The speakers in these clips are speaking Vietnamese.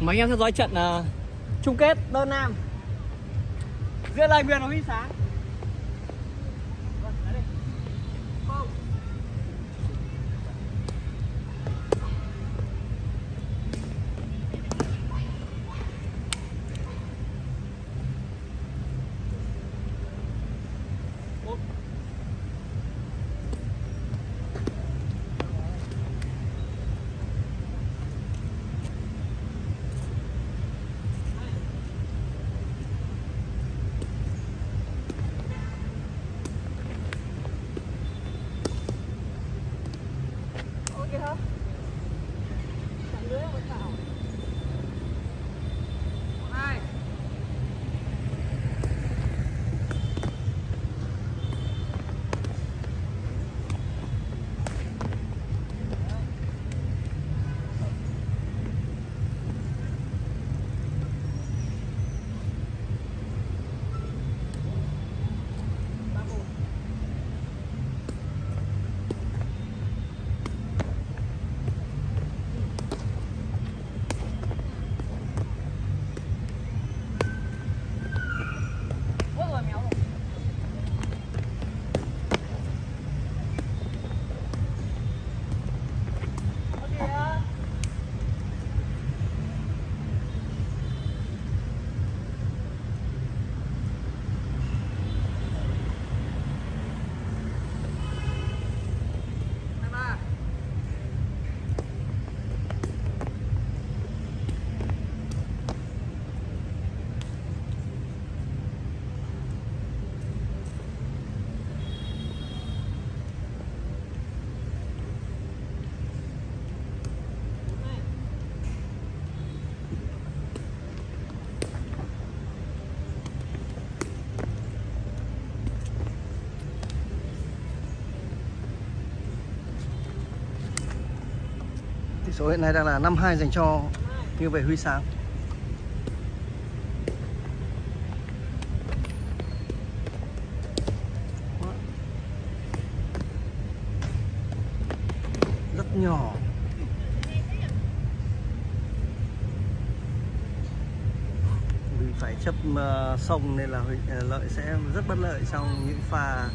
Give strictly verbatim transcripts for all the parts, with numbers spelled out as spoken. Mấy anh em theo dõi trận uh, chung kết đơn nam giữa Lai Nguyên và Huy Sáng. Tỷ số hiện nay đang là năm hai dành cho như vậy Huy Sáng. Rất nhỏ. Vì phải chấp sông nên là Lợi sẽ rất bất lợi trong những pha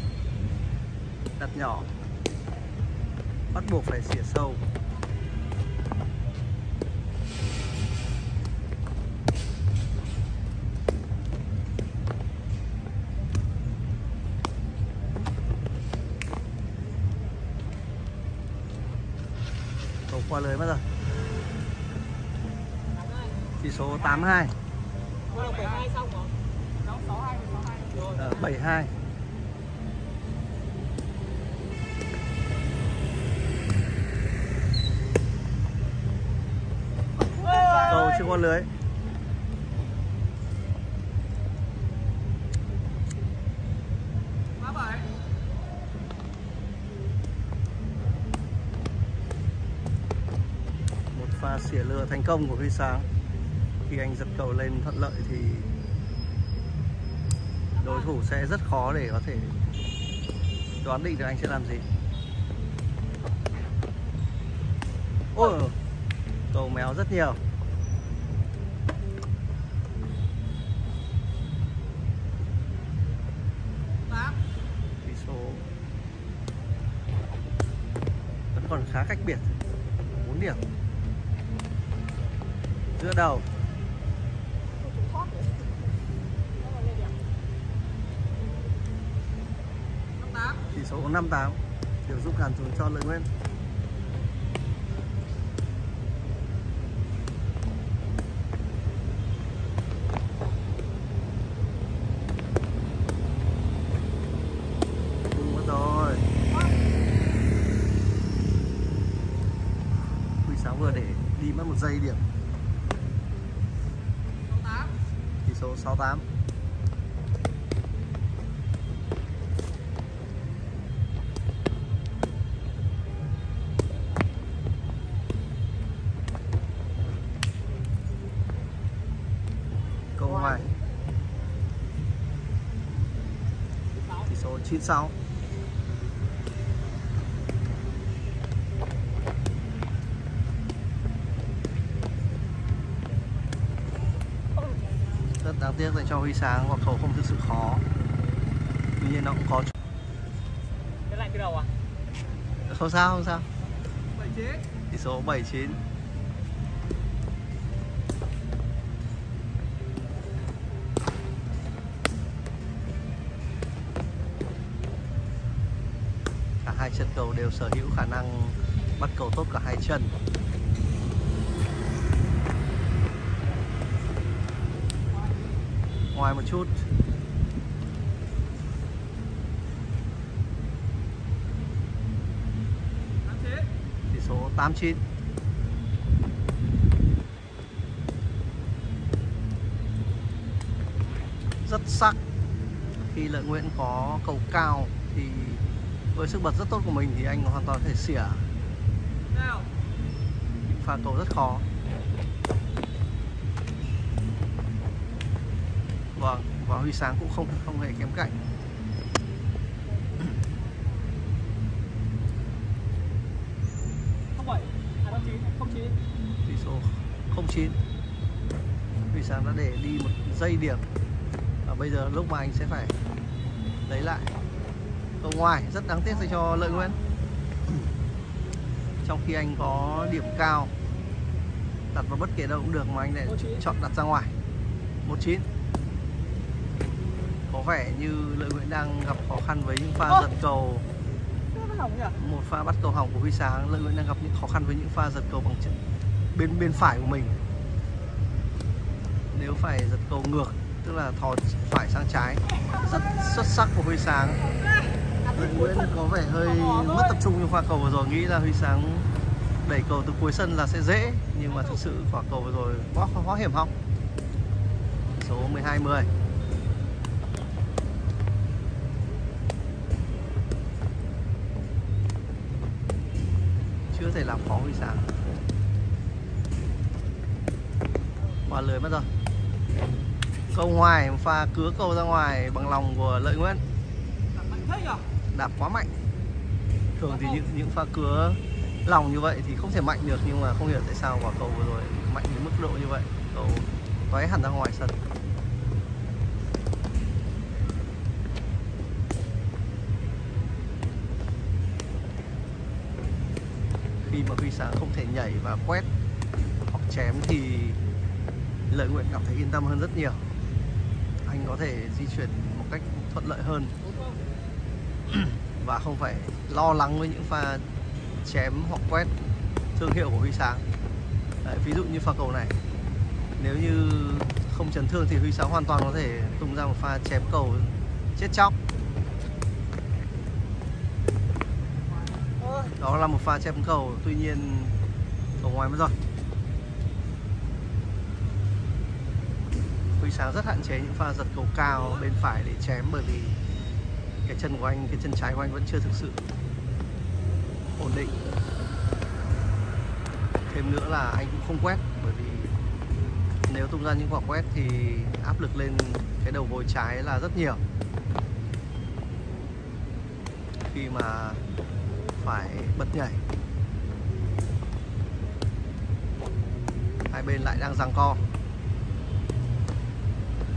đặt nhỏ. Bắt buộc phải xỉa sâu. Qua lưới mất rồi. Tỷ số tám hai. bảy hai. Cầu chưa qua lưới. Và xỉa lừa thành công của Huy Sáng. Khi anh giật cầu lên thuận lợi thì đối thủ sẽ rất khó để có thể đoán định được anh sẽ làm gì. Ôi, cầu méo rất nhiều. Tỷ số vẫn còn khá cách biệt, bốn điểm giữa đầu. Tỷ số năm tám, điều giúp Hàn Dũng cho Lợi Nguyên. Đúng rồi. Huy Sáng vừa để đi mất một giây điểm. Số sáu tám. Câu ngoài. Tỷ số chín sáu. Đáng tiếc dành cho Huy Sáng hoặc khẩu không thực sự khó. Tuy nhiên nó cũng có. Cái lạnh cái đầu à? Không sao, không sao. bảy chín. Tỷ số bảy chín. Cả hai chân cầu đều sở hữu khả năng bắt cầu tốt cả hai chân. Ngoài một chút. Tỷ số tám chín. Rất sắc. Khi Lợi Nguyễn có cầu cao thì với sức bật rất tốt của mình thì anh hoàn toàn có thể xỉa. Pha cầu rất khó. Vâng, và Huy Sáng cũng không không hề kém cạnh. không bảy, không chín, không chín. Tỷ số không chín. Huy Sáng đã để đi một giây điểm. Và bây giờ lúc mà anh sẽ phải lấy lại. Ở ngoài rất đáng tiếc dành cho Lợi Nguyễn. Trong khi anh có điểm cao, đặt vào bất kể đâu cũng được mà anh lại chọn đặt ra ngoài. một chín. Có vẻ như Lợi Nguyễn đang gặp khó khăn với những pha giật cầu. Một pha bắt cầu hỏng của Huy Sáng, Lợi Nguyễn đang gặp những khó khăn với những pha giật cầu bằng chân bên bên phải của mình. Nếu phải giật cầu ngược, tức là thò phải sang trái, rất xuất sắc của Huy Sáng. Lợi Nguyễn có vẻ hơi mất tập trung trong pha cầu vừa rồi, nghĩ là Huy Sáng đẩy cầu từ cuối sân là sẽ dễ, nhưng mà thực sự quả cầu vừa rồi quá khó hiểm hóc. Số mười hai mười. Chưa thể làm khó Huy Sáng. Qua lưới mất rồi. Cầu ngoài, pha cứa cầu ra ngoài bằng lòng của Lợi Nguyễn. Đạp quá mạnh. Thường thì những những pha cứa lòng như vậy thì không thể mạnh được, nhưng mà không hiểu tại sao quả cầu vừa rồi mạnh đến mức độ như vậy. Cầu tóe hẳn ra ngoài sân. Khi mà Huy Sáng không thể nhảy và quét hoặc chém thì Lợi Nguyễn cảm thấy yên tâm hơn rất nhiều. Anh có thể di chuyển một cách thuận lợi hơn và không phải lo lắng với những pha chém hoặc quét thương hiệu của Huy Sáng. Đấy, ví dụ như pha cầu này, nếu như không chấn thương thì Huy Sáng hoàn toàn có thể tung ra một pha chém cầu chết chóc. Đó là một pha chém cầu, tuy nhiên cầu ngoài mất rồi. Huy Sáng rất hạn chế những pha giật cầu cao bên phải để chém, bởi vì cái chân của anh, cái chân trái của anh vẫn chưa thực sự ổn định. Thêm nữa là anh cũng không quét, bởi vì nếu tung ra những quả quét thì áp lực lên cái đầu gối trái là rất nhiều. Khi mà phải bật nhảy, hai bên lại đang giằng co.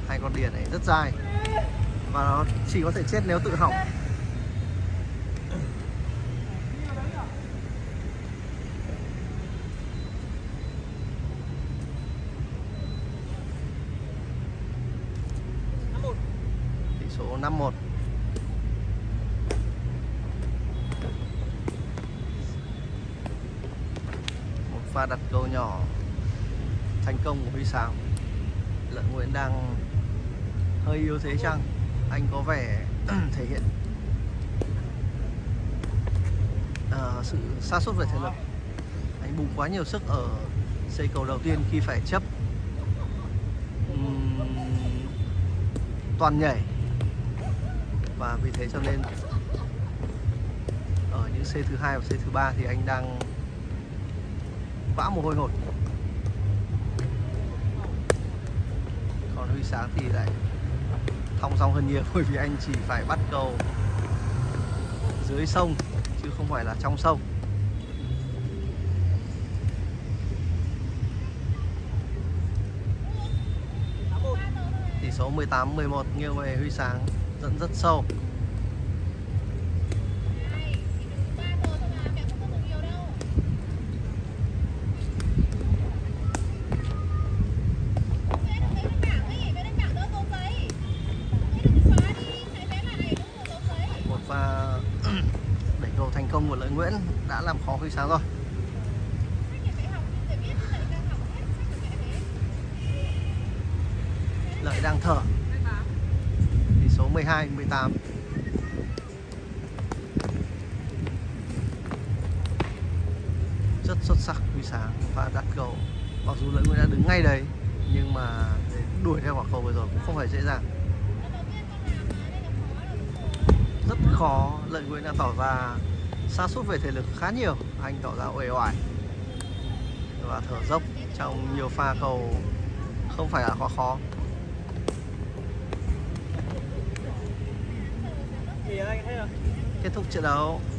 Hai con đỉa này rất dài và nó chỉ có thể chết nếu tự hỏng. Tỷ số năm một. Một pha đặt cầu nhỏ thành công của Huy Sáng. Lợi Nguyễn đang hơi yếu thế chăng? Anh có vẻ thể hiện uh, sự sa sút về thể lực. Anh bùng quá nhiều sức ở xây cầu đầu tiên khi phải chấp um, toàn nhảy, và vì thế cho nên ở những xây thứ hai và xây thứ ba thì anh đang vã mồ hôi hột. Còn Huy Sáng thì lại thong dong hơn nhiều, bởi vì anh chỉ phải bắt cầu dưới sông chứ không phải là trong sông. Tỷ số mười tám mười một nghiêng về Huy Sáng dẫn rất sâu. Một pha đẩy cầu thành công của Lợi Nguyễn đã làm khó Huy Sáng rồi. Lợi đang thở. Tỷ số mười hai mười tám. Rất xuất sắc Huy Sáng và đặt cầu. Mặc dù Lợi Nguyễn đã đứng ngay đấy nhưng mà để đuổi theo quả cầu vừa rồi cũng không phải dễ dàng. Rất khó, Lợi Nguyễn đã tỏ ra sa sút về thể lực khá nhiều, anh tỏ ra uể oải và thở dốc trong nhiều pha cầu không phải là quá khó. Kết thúc trận đấu.